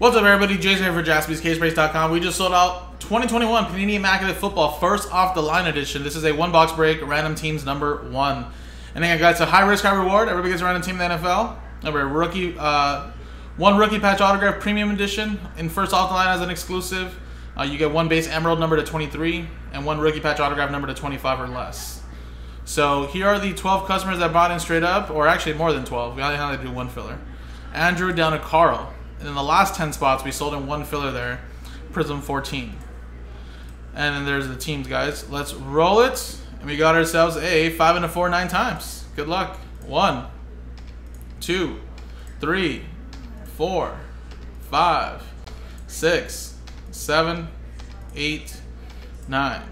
What's up, everybody? Jason here for JaspysCaseBreaks.com. We just sold out 2021 Panini Immaculate Football First Off the Line Edition. This is a one-box break, random teams #1. And again, guys, it's a high risk, high reward. Everybody gets a random team in the NFL. Number rookie, one rookie patch autograph premium edition in First Off the Line as an exclusive. You get one base emerald number to 23 and one rookie patch autograph number to 25 or less. So here are the 12 customers that bought in straight up, or actually more than 12. We only had to do one filler. Andrew down to Carl. And in the last 10 spots, we sold in one filler there, Prism 14. And then there's the teams, guys. Let's roll it. And we got ourselves a 5 and a 4 9 times. Good luck. 1, 2, 3, 4, 5, 6, 7, 8, 9.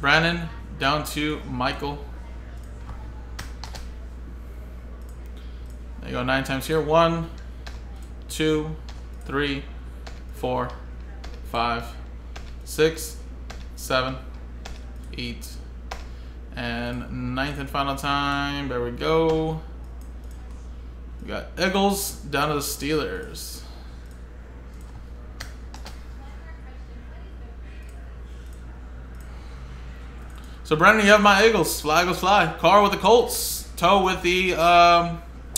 Brandon down to Michael. There you go, 9 times here. 1, 2, 3, 4, 5, 6, 7, 8. And 9th and final time. There we go. We got Eagles down to the Steelers. So Brandon, you have my Eagles. Fly, Eagles, fly. Carl with the Colts. Toe with the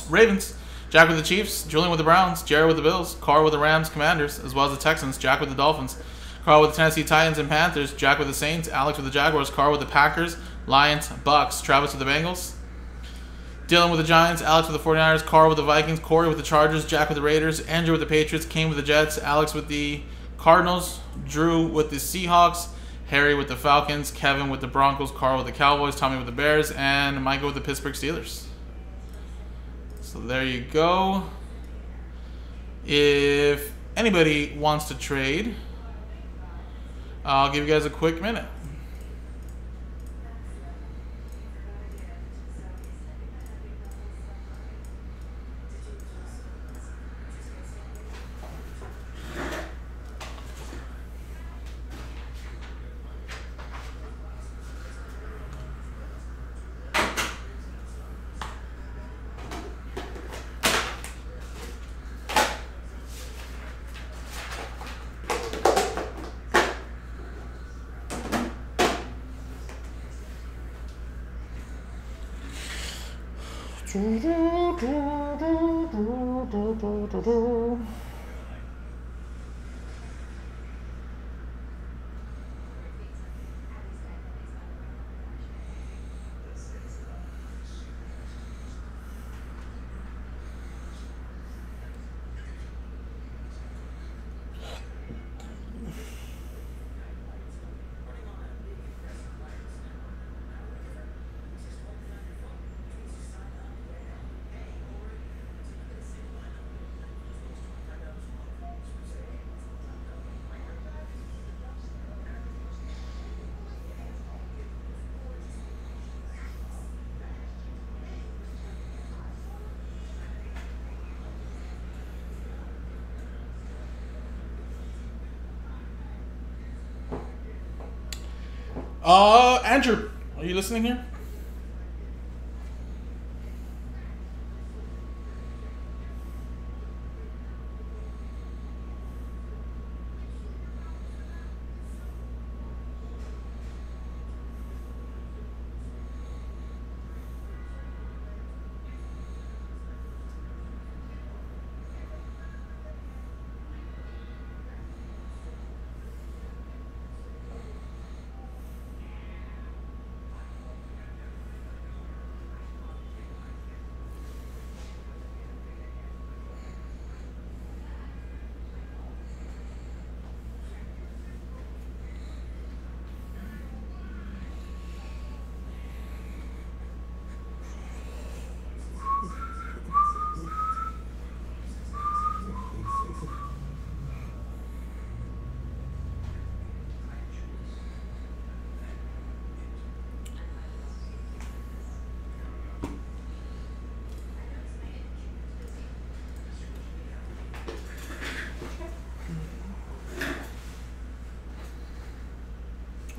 Ravens, Jack with the Chiefs, Julian with the Browns, Jared with the Bills, Carl with the Rams, Commanders, as well as the Texans, Jack with the Dolphins, Carl with the Tennessee Titans and Panthers, Jack with the Saints, Alex with the Jaguars, Carl with the Packers, Lions, Bucks, Travis with the Bengals, Dylan with the Giants, Alex with the 49ers, Carl with the Vikings, Corey with the Chargers, Jack with the Raiders, Andrew with the Patriots, Kane with the Jets, Alex with the Cardinals, Drew with the Seahawks, Harry with the Falcons, Kevin with the Broncos, Carl with the Cowboys, Tommy with the Bears, and Michael with the Pittsburgh Steelers. So there you go. If anybody wants to trade, I'll give you guys a quick minute. Andrew, are you listening here?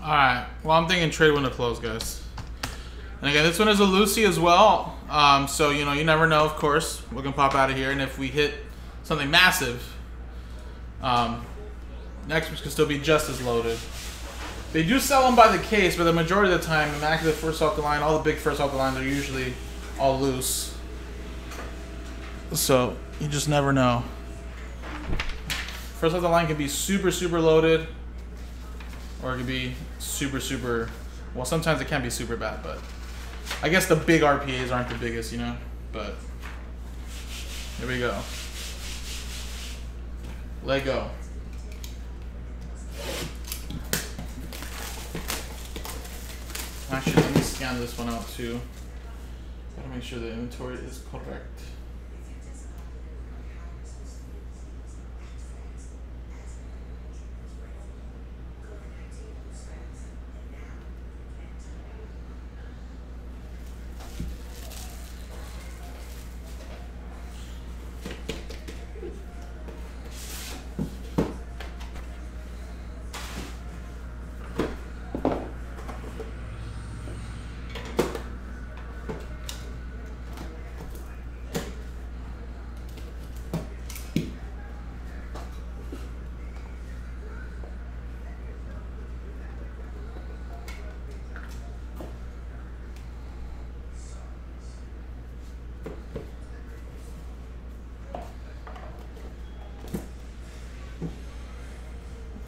Alright, well, I'm thinking trade window close, guys. And again, this one is a Lucy as well. So, you know, you never know, of course, what can pop out of here. And if we hit something massive, next ones could still be just as loaded. They do sell them by the case, but the majority of the time, Immaculate First Off the Line, all the big First Off the Lines are usually all loose. So, you just never know. First Off the Line can be super, super loaded, or it can be super, super... Well, sometimes it can be super bad, but... I guess the big RPAs aren't the biggest, you know? But... Here we go. Let go. Actually, let me scan this one out too. Gotta make sure the inventory is correct.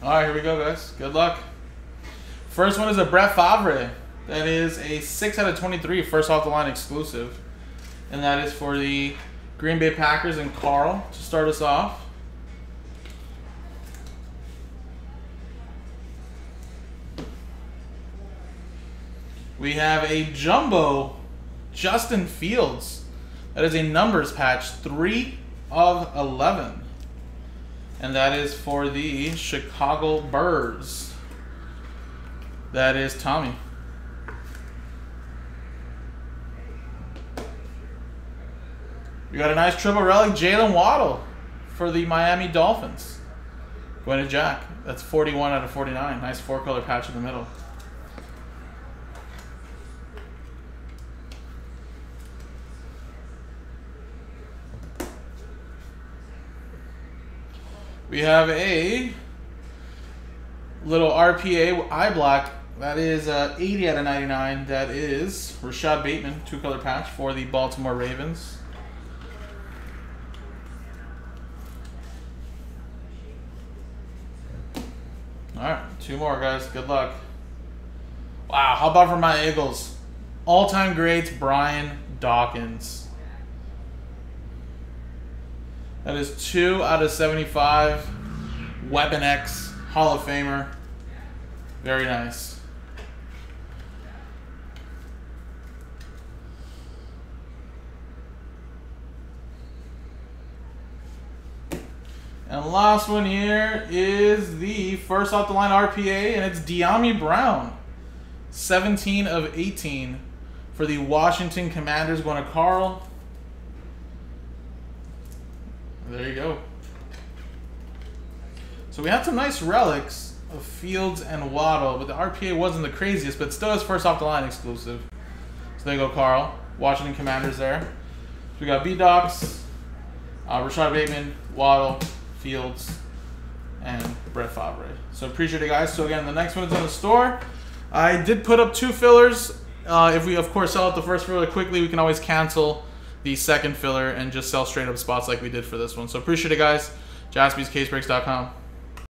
Alright, here we go, guys. Good luck. First one is a Brett Favre. That is a 6/23 First Off the Line exclusive. And that is for the Green Bay Packers and Carl to start us off. We have a Jumbo Justin Fields. That is a numbers patch, 3/11. And that is for the Chicago Bears. That is Tommy. We got a nice triple relic, Jalen Waddle for the Miami Dolphins. Going to Jack. That's 41/49. Nice four-color patch in the middle. We have a little RPA eye block. That is 80/99. That is Rashad Bateman, two-color patch for the Baltimore Ravens. All right, two more, guys. Good luck. Wow, how about for my Eagles? All-time greats, Brian Dawkins. That is 2/75. Weapon X, Hall of Famer. Very nice. And last one here is the First Off the Line RPA, and it's De'Ami Brown. 17/18 for the Washington Commanders, going to Carl. There you go. So we had some nice relics of Fields and Waddle, but the RPA wasn't the craziest, but still is First Off the Line exclusive. So there you go, Carl. Washington Commanders there. So we got B-Docs, Rashad Bateman, Waddle, Fields, and Brett Favre. So appreciate it, guys. So again, the next one is on the store. I did put up two fillers. If we, of course, sell out the first filler quickly, we can always cancel the second filler and just sell straight up spots like we did for this one. So appreciate it, guys. JaspysCaseBreaks.com.